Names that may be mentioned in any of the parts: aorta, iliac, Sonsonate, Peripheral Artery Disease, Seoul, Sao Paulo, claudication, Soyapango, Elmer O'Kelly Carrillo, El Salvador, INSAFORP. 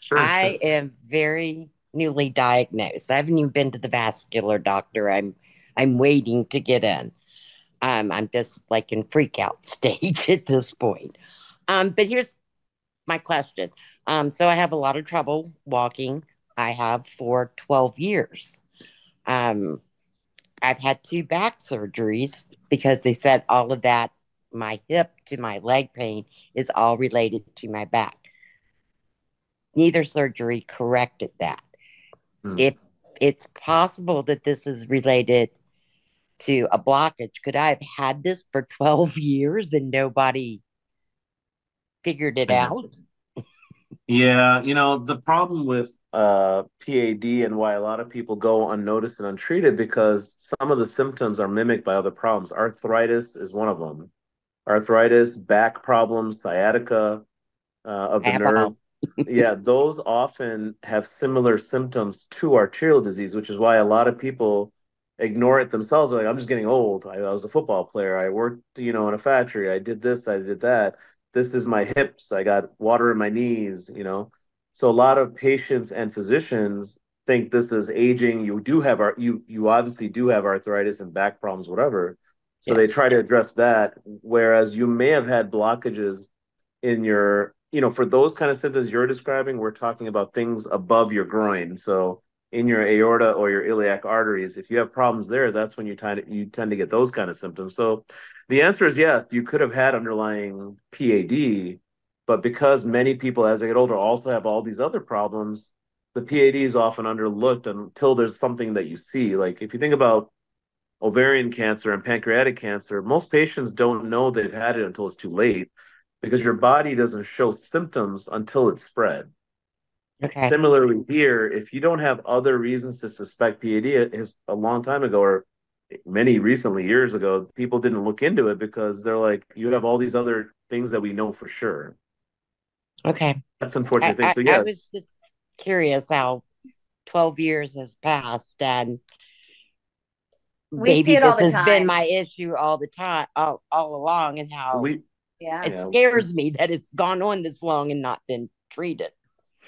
Sure, I am very newly diagnosed. I haven't even been to the vascular doctor. I'm waiting to get in. I'm just like in freak out stage at this point. But here's my question. So I have a lot of trouble walking. I have for 12 years. I've had 2 back surgeries because they said all of that, my hip to my leg pain, is all related to my back. Neither surgery corrected that. If it's possible that this is related to a blockage, could I have had this for 12 years and nobody figured it out? Yeah, you know, the problem with PAD and why a lot of people go unnoticed and untreated, because some of the symptoms are mimicked by other problems. Arthritis is one of them. Arthritis, back problems, sciatica of the nerve. Yeah, those often have similar symptoms to arterial disease, which is why a lot of people ignore it themselves. They're like, I'm just getting old. I was a football player. I worked, you know, in a factory. I did this. I did that. This is my hips. I got water in my knees, you know. So a lot of patients and physicians think this is aging. You do have you obviously do have arthritis and back problems, whatever. So they try to address that, whereas you may have had blockages in your, you know, for those kind of symptoms you're describing, we're talking about things above your groin. So in your aorta or your iliac arteries, if you have problems there, that's when you tend to get those kind of symptoms. So the answer is yes, you could have had underlying PAD, but because many people as they get older also have all these other problems, the PAD is often underlooked until there's something that you see. Like if you think about ovarian cancer and pancreatic cancer, most patients don't know they've had it until it's too late, because your body doesn't show symptoms until it's spread. Okay. Similarly here, if you don't have other reasons to suspect PAD, a long time ago or many recently years ago, people didn't look into it because they're like, you have all these other things that we know for sure. Okay. That's an unfortunate thing. So, yes. I was just curious how 12 years has passed and we see it all the time. Has been my issue all the time, all along, and how it scares me that it's gone on this long and not been treated.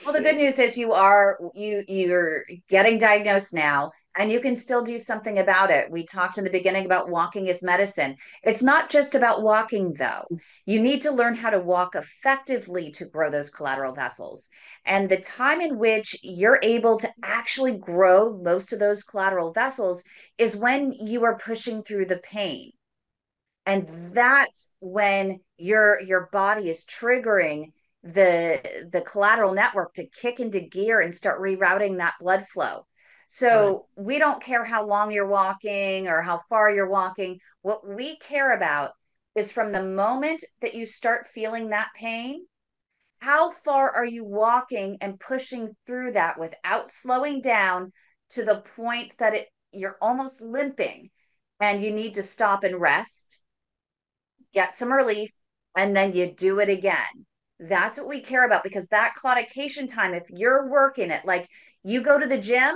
Well, the good news is you're getting diagnosed now, and you can still do something about it. We talked in the beginning about walking is medicine. It's not just about walking, though. You need to learn how to walk effectively to grow those collateral vessels. And the time in which you're able to actually grow most of those collateral vessels is when you are pushing through the pain. And that's when your body is triggering the collateral network to kick into gear and start rerouting that blood flow. So we don't care how long you're walking or how far you're walking. What we care about is from the moment that you start feeling that pain, how far are you walking and pushing through that without slowing down to the point that you're almost limping and you need to stop and rest, get some relief, and then you do it again. That's what we care about, because that claudication time, if you're working it, like you go to the gym,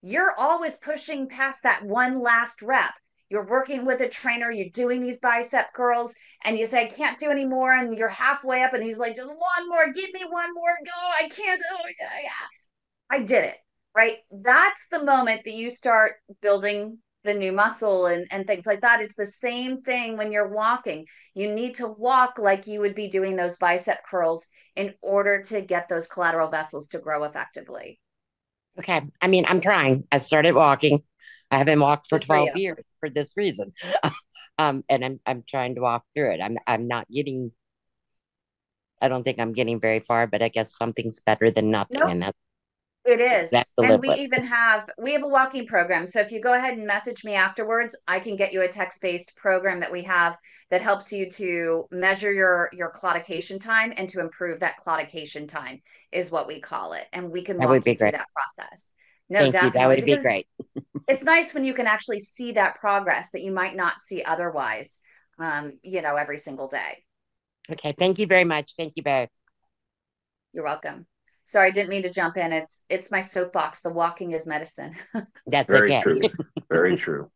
you're always pushing past that one last rep. You're working with a trainer, you're doing these bicep curls, and you say, I can't do any more. And you're halfway up and he's like, just one more, give me one more, go. I can't. Oh, yeah. I did it. Right. That's the moment that you start building the new muscle and things like that. It's the same thing when you're walking. You need to walk like you would be doing those bicep curls in order to get those collateral vessels to grow effectively. Okay. I mean, I'm trying. I started walking. I haven't walked for 12 years for this reason. And I'm trying to walk through it. I'm not getting, I don't think I'm getting very far, but I guess something's better than nothing. Nope. And that's it is. And we have a walking program. So if you go ahead and message me afterwards, I can get you a text-based program that we have that helps you to measure your claudication time and to improve that claudication time is what we call it. And we can walk you through that process. No, definitely. That would be great. It's nice when you can actually see that progress that you might not see otherwise, you know, every single day. Okay. Thank you very much. Thank you both. You're welcome. Sorry, I didn't mean to jump in. It's my soapbox. The walking is medicine. That's very true. Very true.